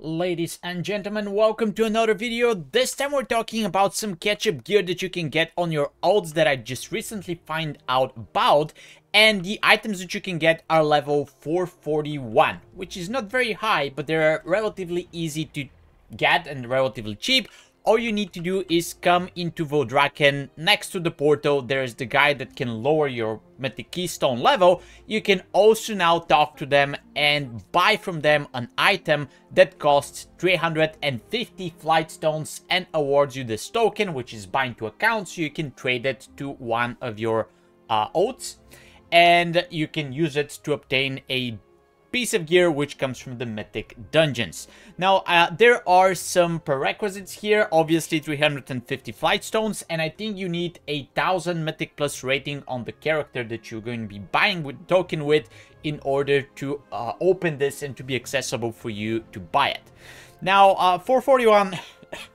Ladies and gentlemen, welcome to another video. This time we're talking about some catch-up gear that you can get on your alts that I just recently find out about, and the items that you can get are level 441, which is not very high, but they're relatively easy to get and relatively cheap. All you need to do is come into Valdrakken. Next to the portal, there's the guy that can lower your Mythic Keystone level. You can also now talk to them and buy from them an item that costs 350 Flightstones and awards you this token, which is bind to account, so you can trade it to one of your alts, and you can use it to obtain a piece of gear which comes from the Mythic dungeons. Now there are some prerequisites here, obviously 350 Flightstones, and I think you need 1,000 Mythic+ rating on the character that you're going to be buying with token with in order to open this and to be accessible for you to buy it. Now 441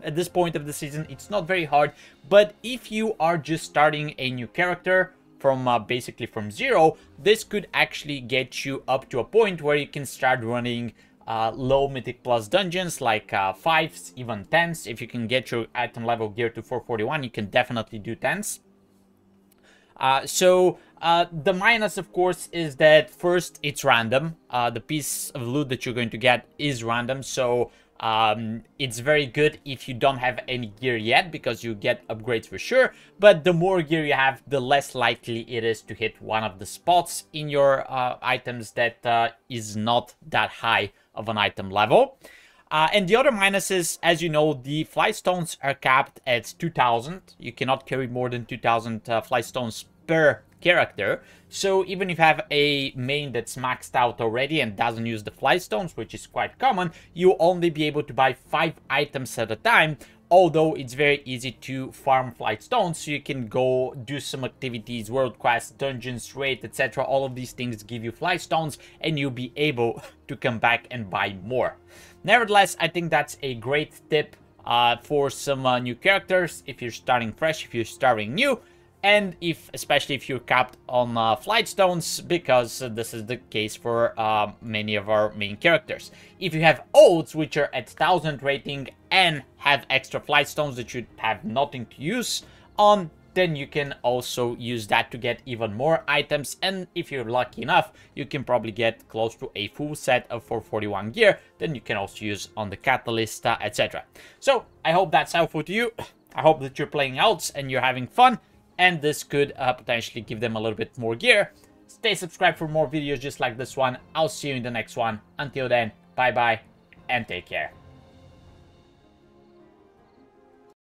at this point of the season, it's not very hard, but if you are just starting a new character from basically from zero, this could actually get you up to a point where you can start running low Mythic+ dungeons like 5s, even 10s. If you can get your item level gear to 441, you can definitely do 10s. The minus, of course, is that first, it's random. The piece of loot that you're going to get is random, so it's very good if you don't have any gear yet, because you get upgrades for sure, but the more gear you have, the less likely it is to hit one of the spots in your items that is not that high of an item level. And the other minuses, as you know, the Flightstones are capped at 2,000. You cannot carry more than 2,000 Flightstones per character, so even if you have a main that's maxed out already and doesn't use the Flightstones, which is quite common, you'll only be able to buy 5 items at a time, although it's very easy to farm Flightstones, so you can go do some activities, world quests, dungeons, raid, etc. All of these things give you Flightstones, and you'll be able to come back and buy more. Nevertheless, I think that's a great tip for some new characters, if you're starting fresh, if you're starting new, and especially if you're capped on Flightstones, because this is the case for many of our main characters. If you have alts which are at 1,000 rating and have extra Flightstones that you have nothing to use on, then you can also use that to get even more items, and if you're lucky enough, you can probably get close to a full set of 441 gear, then you can also use on the catalyst, etc. So, I hope that's helpful to you. I hope that you're playing alts and you're having fun, and this could potentially give them a little bit more gear. Stay subscribed for more videos just like this one. I'll see you in the next one. Until then, bye bye and take care.